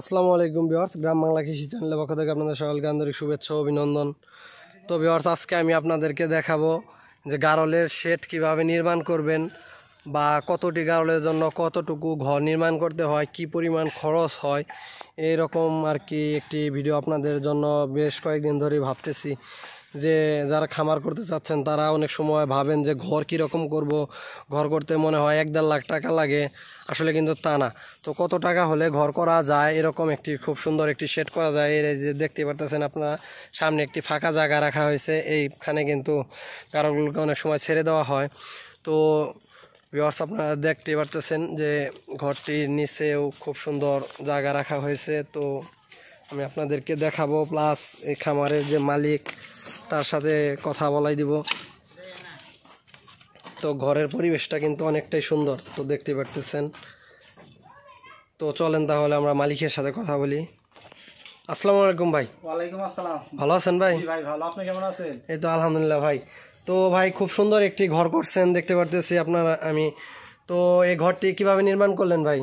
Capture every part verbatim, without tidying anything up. আসসালামু আলাইকুম ভিউয়ার্স, গ্রাম বাংলা কৃষি চ্যানেলের পক্ষ থেকে আপনাদের সকলকে আন্তরিক শুভেচ্ছা ও অভিনন্দন। তো ভিউয়ার্স, আজকে আমি আপনাদেরকে দেখাবো যে গারলের শেড কিভাবে নির্মাণ করবেন বা কতটি গারলের জন্য কতটুকু ঘর নির্মাণ করতে হয়, কি পরিমাণ খরচ হয়, এইরকম আর কি একটি ভিডিও আপনাদের জন্য বেশ কয়েকদিন ধরে ভাবতেছি। যে যারা খামার করতে চাচ্ছেন তারা অনেক সময় ভাবেন যে ঘর কীরকম করব, ঘর করতে মনে হয় এক দেড় লাখ টাকা লাগে, আসলে কিন্তু তা না। তো কত টাকা হলে ঘর করা যায় এরকম একটি খুব সুন্দর একটি শেড করা যায়। এর যে দেখতে পারতেছেন আপনারা, সামনে একটি ফাঁকা জায়গা রাখা হয়েছে, এইখানে কিন্তু গারলগুলোকে অনেক সময় ছেড়ে দেওয়া হয়। তো ভিউয়ার্স, আপনারা দেখতে পারতেছেন যে ঘরটির নিচেও খুব সুন্দর জায়গা রাখা হয়েছে। তো আমি আপনাদেরকে দেখাবো, প্লাস এই খামারের যে মালিক তার সাথে কথা বলাই দিব। তো ঘরের পরিবেশটা কিন্তু অনেকটাই সুন্দর, তো দেখতে পারতেছেন। তো চলেন তাহলে আমরা মালিকের সাথে কথা বলি। আসসালামু আলাইকুম ভাই। ওয়ালাইকুম আসসালাম, ভালো আছেন ভাই? ভাই ভালো, আপনি কেমন আছেন? এই তো আলহামদুলিল্লাহ ভাই। তো ভাই, খুব সুন্দর একটি ঘর করছেন দেখতে পারতেছি আপনারা আমি। তো এই ঘরটি কিভাবে নির্মাণ করলেন ভাই?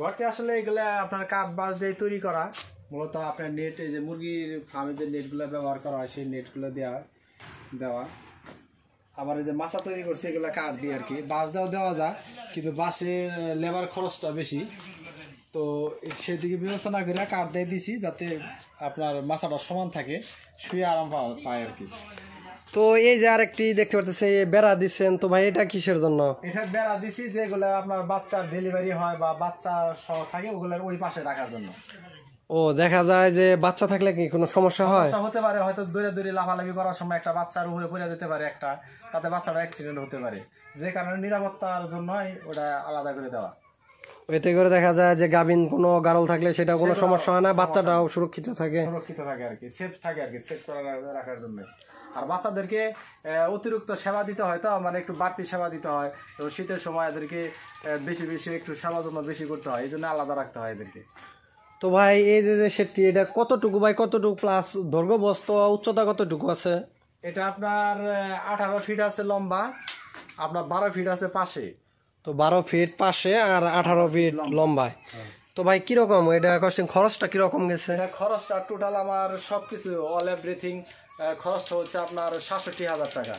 ঘরটি আসলে এগুলা আপনার কাঠ বাঁশ দিয়ে তৈরি করা, মূলত আপনার নেট, এই যে মুরগির ফার্মে যে নেটগুলো ব্যবহার করা হয় সেই নেটগুলো দেওয়া দেওয়া আবার এই যে মাছা তৈরি করছে এগুলো কাঠ দিয়ে আর কি, বাঁশ দেওয়া দেওয়া যায়, কিন্তু বাঁশের লেবার খরচটা বেশি। তো সেদিকে বিবেচনা করে কাঠ দিয়ে দিছি যাতে আপনার মাছাটা সমান থাকে, শুয়ে আরাম পায় আর কি। তো এই যে আরেকটি দেখতে পাচ্ছি বেড়া দিচ্ছেন, তো ভাই এটা কিসের জন্য? এটা বেড়া দিছি যেগুলো আপনার বাচ্চার ডেলিভারি হয় বা বাচ্চার সহ থাকে ওগুলোর ওই পাশে রাখার জন্য। ও, দেখা যায় যে বাচ্চা থাকলে কি কোনো সমস্যা হয়? হতে পারে, হয়তো দৌড়ে দৌড়ে লাফালাফি করার সময় একটা বাচ্চার উপরে পড়ে যেতে পারে একটা, তাতে বাচ্চাটা অ্যাক্সিডেন্ট হতে পারে, যে কারণে নিরাপত্তার জন্যই ওটা আলাদা করে দেওয়া। এতে করে দেখা যায় যে গাভিন কোনো গারল থাকলে সেটা কোনো সমস্যা হয় না, বাচ্চাটাও সুরক্ষিত থাকে, সুরক্ষিত থাকে আর কি, সেফ থাকে আর কি, সেফ করে রাখার জন্য। আর বাচ্চাদেরকে অতিরিক্ত সেবা দিতে হয়, তো মানে একটু বাড়তি সেবা দিতে হয়, তো শীতের সময় এদেরকে বেশি বেশি একটু সেবার জন্য বেশি করতে হয়, এই জন্য আলাদা রাখতে হয় এদেরকে। তো ভাই এই যে যে সেটটি, এটা কতটুকু বাই কতটুকু প্লাস দৈর্ঘ্য বস্ত উচ্চতা কতটুকু আছে? এটা আপনার আঠারো ফিট আছে লম্বা, আপনার বারো ফিট আছে পাশে। তো বারো ফিট পাশে আর আঠারো ফিট লম্বায়। তো ভাই কিরকম এটা কস্টিং, খরচটা কিরকম গেছে? খরচটা টোটাল আমার সব কিছু অল এভরিথিং খরচটা হচ্ছে আপনার সাতষট্টি হাজার টাকা।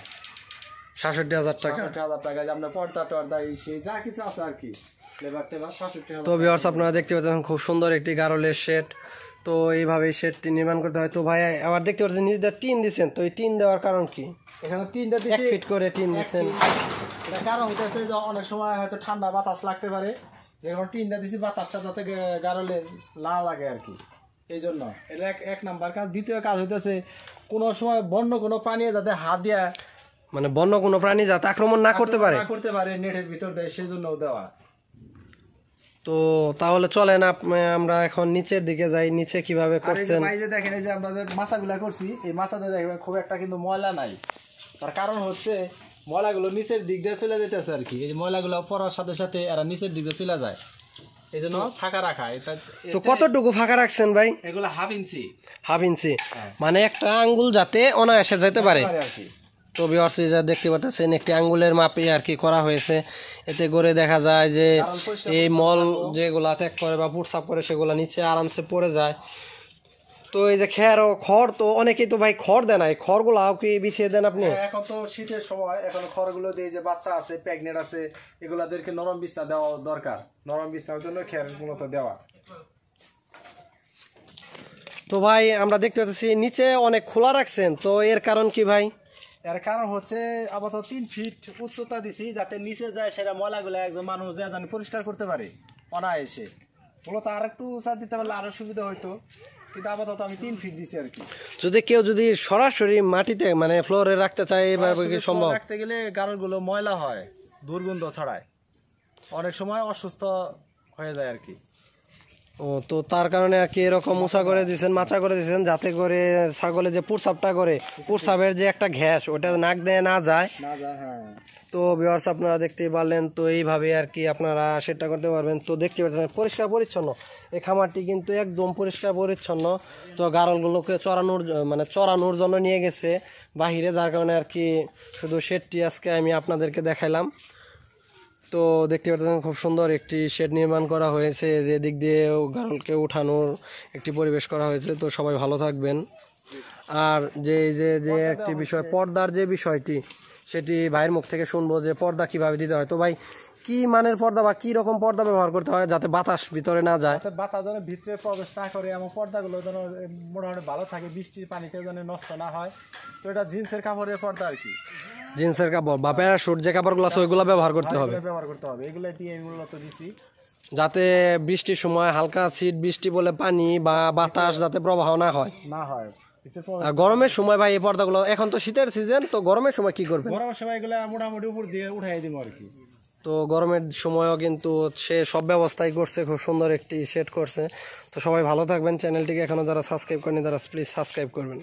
সাতষট্টি হাজার টাকা হাজার টাকা আপনার পর্দা টর্দা ইসে যা কিছু আছে আর কি। তো ভিউয়ার্স, আপনারা দেখতে পাচ্ছেন খুব সুন্দর একটি গারলের শেড। তো এইভাবে শেডটি নির্মাণ করতে হয়। তো ভাই আবার দেখতে পাচ্ছেন নিচে টিন দিচ্ছেন, তো এই টিন দেওয়ার কারণ কি? এখানে টিনটা দিয়ে এক ফিট করে টিন দিচ্ছেন, এটা কারণ হইতেছে যে অনেক সময় হয়তো ঠান্ডা বাতাস লাগতে পারে, যে কারণে টিনটা দিচ্ছি বাতাসটা যাতে গারলে না লাগে আর কি, এই জন্য এটা এক নাম্বার কাজ। দ্বিতীয় কাজ হইতেছে কোনো সময় বন্য কোনো প্রাণী যাতে হাত দিয়া, মানে বন্য কোনো প্রাণী যাতে আক্রমণ না করতে পারে, না করতে পারে নেটের ভিতর দেয়, সেই জন্য দেওয়া। তো তাহলে চলেন আমরা এখন নিচের দিকে যাই, নিচে কিভাবে করছেন। এই যে দেখেন, এই যে আমরা যে মাছাগুলা করছি এই মাছাতে দেখবেন খুব একটা কিন্তু ময়লা নাই, তার কারণ হচ্ছে ময়লাগুলো নিচের দিক দিয়ে চলে যেতেছে আর কি, এই যে ময়লাগুলো পড়ার সাথে সাথে এরা নিচের দিক দিয়ে চলে যায়, এই জন্য ফাঁকা রাখা। তো কতটুকু ফাঁকা রাখছেন ভাই? এগুলো হাফ ইঞ্চি, হাফ ইঞ্চি মানে একটা আঙ্গুল যাতে অনায়াসে যেতে পারে আর কি। তো ভিউয়ার্স, যা দেখতে পাচ্ছেন একটি আঙ্গুলের মাপে আর কি করা হয়েছে, এতে করে দেখা যায় যে এই মল যেগুলা ত্যাগ করে বা পুরসাপ করে সেগুলো নিচে আরামসে পড়ে যায়। তো এই যে খের ও খড়, তো অনেকেই তো ভাই খড় দেন, এই খড়গুলো কি বিছিয়ে দেন আপনি? এখন তো শীতের সময়, এখন খড়গুলো দিয়ে যে বাচ্চা আছে প্রেগনেন্ট আছে এগুলাদেরকে নরম বিছনা দেওয়া দরকার, নরম বিছনার জন্য খেরগুলো তো দেওয়া। তো ভাই আমরা দেখতে পাচ্ছি নিচে অনেক খোলা রাখছেন, তো এর কারণ কি ভাই? এর কারণ হচ্ছে আপাতত তিন ফিট উচ্চতা দিছি যাতে নিচে যায়, সেটা ময়লাগুলো একজন মানুষ যা জানি পরিষ্কার করতে পারে অনায়াসে, মূলত আর একটু উঁচা দিতে পারলে আরও সুবিধা হইতো, কিন্তু আপাতত আমি তিন ফিট দিছি আর কি। যদি কেউ যদি সরাসরি মাটিতে মানে ফ্লোরে রাখতে চায় এভাবে কি সম্ভব? রাখতে গেলে গারলগুলো ময়লা হয়, দুর্গন্ধ ছড়ায়, অনেক সময় অসুস্থ হয়ে যায় আর কি। ও, তো তার কারণে আর কি এরকম মোছা করে দিয়েছেন, মাচা করে দিয়েছেন, যাতে করে ছাগলে যে পুরসাপটা করে পুরসাপের যে একটা ঘ্যাস ওটা নাক দিয়ে না যায়। তো ভিউয়ার্স, আপনারা দেখতেই পারলেন। তো এইভাবে আর কি আপনারা সেটা করতে পারবেন। তো দেখতে পাচ্ছেন পরিষ্কার পরিচ্ছন্ন এই খামারটি কিন্তু একদম পরিষ্কার পরিচ্ছন্ন। তো গারলগুলোকে চড়ানোর মানে চড়ানোর জন্য নিয়ে গেছে বাহিরে, যার কারণে আর কি শুধু শেডটি আজকে আমি আপনাদেরকে দেখাইলাম। তো দেখতে পাচ্ছেন খুব সুন্দর একটি শেড নির্মাণ করা হয়েছে, যে দিক দিয়ে গারলকে উঠানোর একটি পরিবেশ করা হয়েছে। তো সবাই ভালো থাকবেন। আর যে যে যে একটি বিষয়, পর্দার যে বিষয়টি, সেটি ভাইয়ের মুখ থেকে শুনবো যে পর্দা কীভাবে দিতে হয়। তো ভাই, কি মানের পর্দা বা কি রকম পর্দা ব্যবহার করতে হয় যাতে বাতাস ভিতরে না যায়, বাতাস যেন ভিতরে প্রবেশ না করে এবং পর্দাগুলো যেন মোটামুটি ভালো থাকে, বৃষ্টির পানিতে যেন নষ্ট না হয়। তো এটা জিন্সের কাপড়ের পর্দা আর কি, জিন্সের কাপড় বা প্যারাশুট যে কাপড়গুলো আছে ওইগুলো ব্যবহার করতে হবে, ব্যবহার করতে হবে এগুলো দিয়ে। এগুলো তো দিচ্ছি যাতে বৃষ্টির সময় হালকা শীত বৃষ্টি বলে পানি বা বাতাস যাতে প্রবাহ না হয় না হয় গরমের সময়। ভাই এই পর্দাগুলো এখন তো শীতের সিজন, তো গরমের সময় কি করবে? গরমের সময় এগুলো মোটামুটি উপর দিয়ে উঠাই দিব আর কি। তো গরমের সময়ও কিন্তু সে সব ব্যবস্থাই করছে, খুব সুন্দর একটি সেট করছে। তো সবাই ভালো থাকবেন। চ্যানেলটিকে এখনও যারা সাবস্ক্রাইব করেনি তারা প্লিজ সাবস্ক্রাইব করবেন।